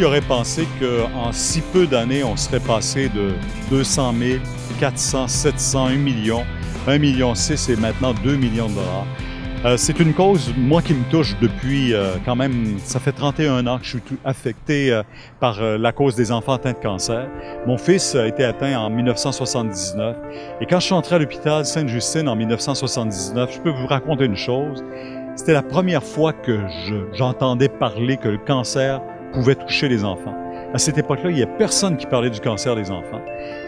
Qui aurait pensé qu'en si peu d'années, on serait passé de 200 000, 400, 700, 1 million, 1,6 million et maintenant 2 millions de dollars. C'est une cause, moi, qui me touche depuis quand même, ça fait 31 ans que je suis affecté par la cause des enfants atteints de cancer. Mon fils a été atteint en 1979 et quand je suis entré à l'hôpital Sainte-Justine en 1979, je peux vous raconter une chose, c'était la première fois que j'entendais parler que le cancer pouvait toucher les enfants. À cette époque-là, il n'y a personne qui parlait du cancer des enfants.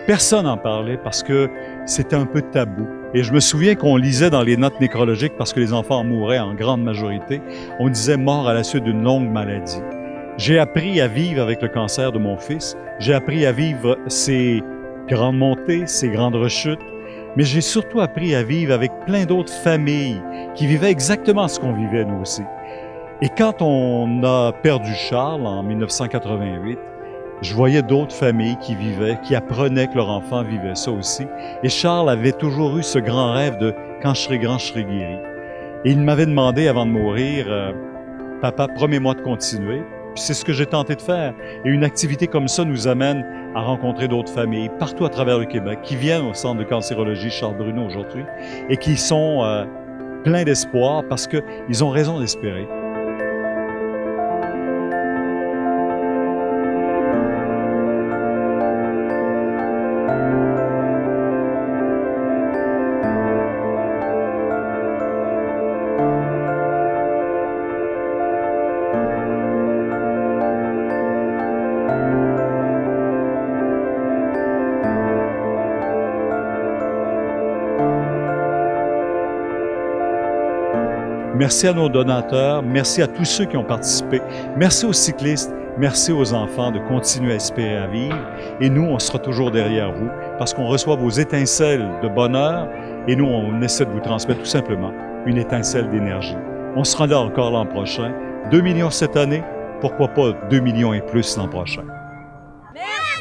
Personne n'en parlait parce que c'était un peu tabou. Et je me souviens qu'on lisait dans les notes nécrologiques, parce que les enfants mouraient en grande majorité, on disait « mort à la suite d'une longue maladie ». J'ai appris à vivre avec le cancer de mon fils, j'ai appris à vivre ses grandes montées, ses grandes rechutes, mais j'ai surtout appris à vivre avec plein d'autres familles qui vivaient exactement ce qu'on vivait nous aussi. Et quand on a perdu Charles en 1988, je voyais d'autres familles qui vivaient, qui apprenaient que leur enfant vivait ça aussi. Et Charles avait toujours eu ce grand rêve de « quand je serai grand, je serai guéri ». Et il m'avait demandé avant de mourir « Papa, promets-moi de continuer ». Puis c'est ce que j'ai tenté de faire. Et une activité comme ça nous amène à rencontrer d'autres familles partout à travers le Québec qui viennent au Centre de cancérologie Charles Bruno aujourd'hui et qui sont pleins d'espoir parce qu'ils ont raison d'espérer. Merci à nos donateurs, merci à tous ceux qui ont participé, merci aux cyclistes, merci aux enfants de continuer à espérer à vivre. Et nous, on sera toujours derrière vous parce qu'on reçoit vos étincelles de bonheur et nous, on essaie de vous transmettre tout simplement une étincelle d'énergie. On sera là encore l'an prochain, 2 millions cette année, pourquoi pas 2 millions et plus l'an prochain. Merci.